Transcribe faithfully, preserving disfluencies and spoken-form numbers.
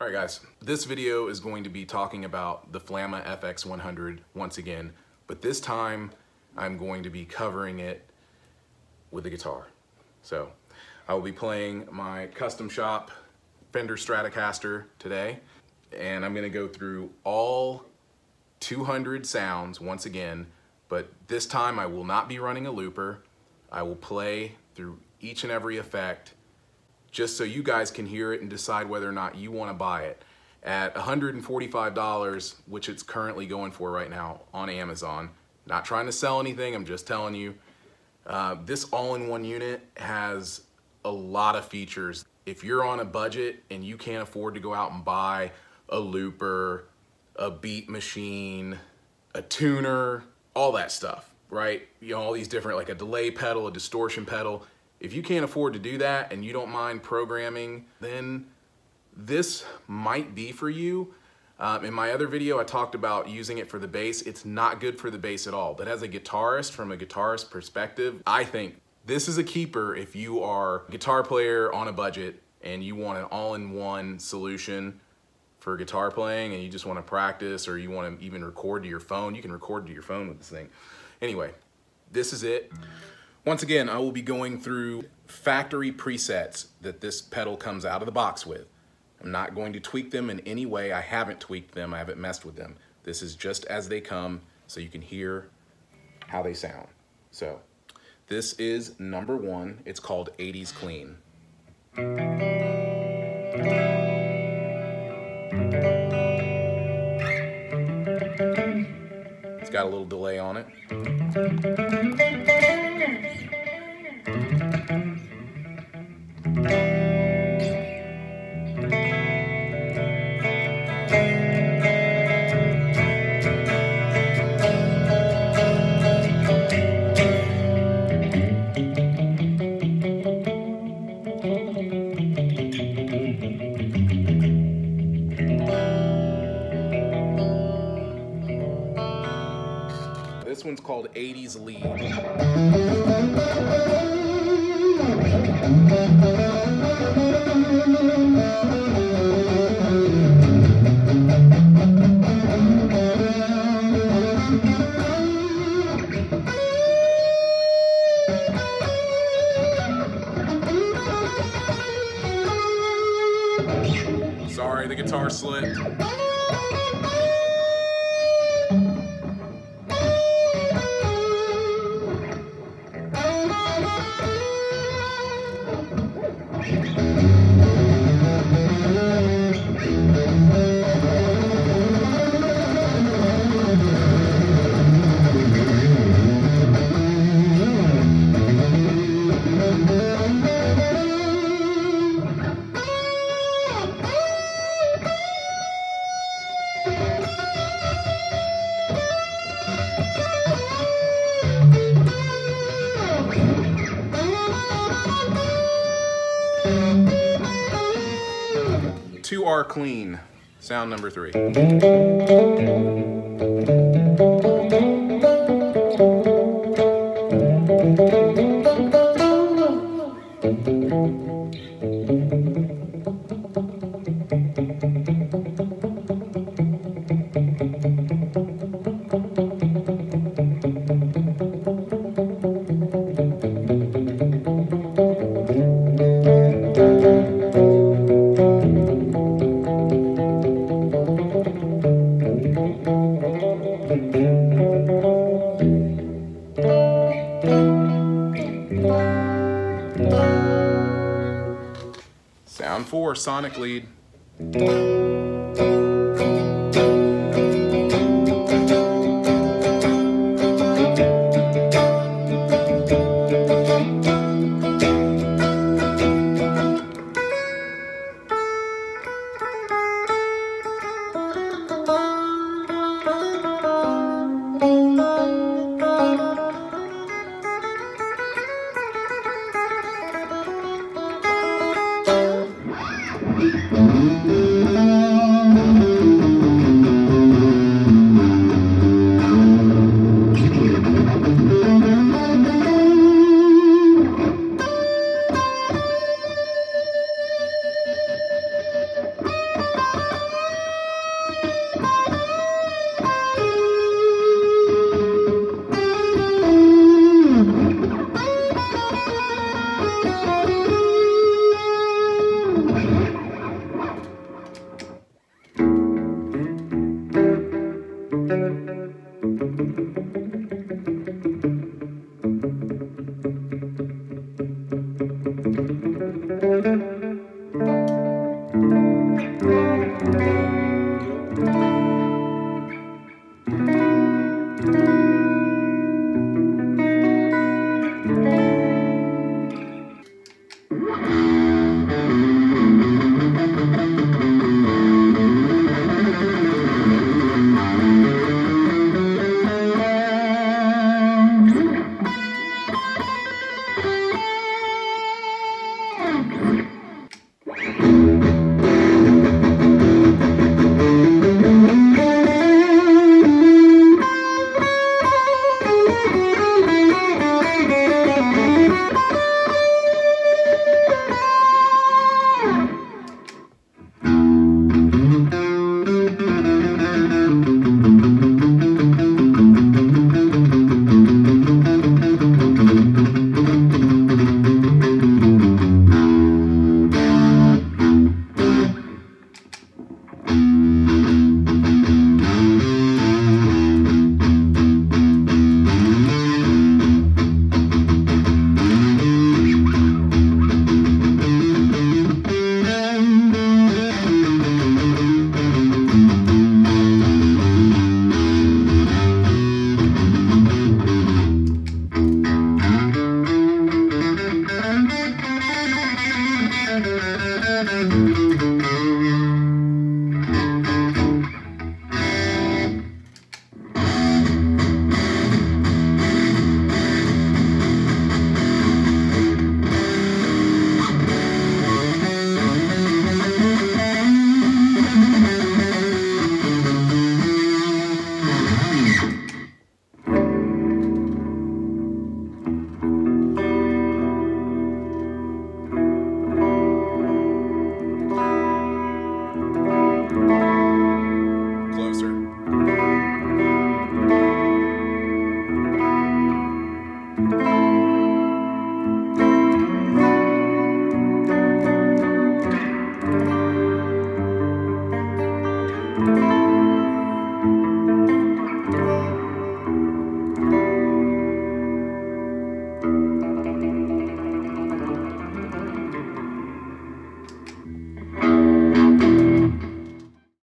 All right guys, this video is going to be talking about the Flamma F X one hundred once again, but this time I'm going to be covering it with a guitar. So I will be playing my Custom Shop Fender Stratocaster today, and I'm gonna go through all two hundred sounds once again, but this time I will not be running a looper. I will play through each and every effect just so you guys can hear it and decide whether or not you want to buy it. At one hundred forty-five dollars, which it's currently going for right now on Amazon, not trying to sell anything, I'm just telling you, uh, this all-in-one unit has a lot of features. If you're on a budget and you can't afford to go out and buy a looper, a beat machine, a tuner, all that stuff, right? You know, all these different, like a delay pedal, a distortion pedal. If you can't afford to do that and you don't mind programming, then this might be for you. Um, in my other video, I talked about using it for the bass. It's not good for the bass at all. But as a guitarist, from a guitarist perspective, I think this is a keeper if you are a guitar player on a budget and you want an all-in-one solution for guitar playing and you just want to practice, or you want to even record to your phone. You can record to your phone with this thing. Anyway, this is it. Once again, I will be going through factory presets that this pedal comes out of the box with. I'm not going to tweak them in any way. I haven't tweaked them, I haven't messed with them. This is just as they come, so you can hear how they sound. So, this is number one. It's called eighties Clean. It's got a little delay on it. This one's called eighties Lead. Sorry, the guitar slipped. two R Clean, sound number three. Sound four, Sonic Lead.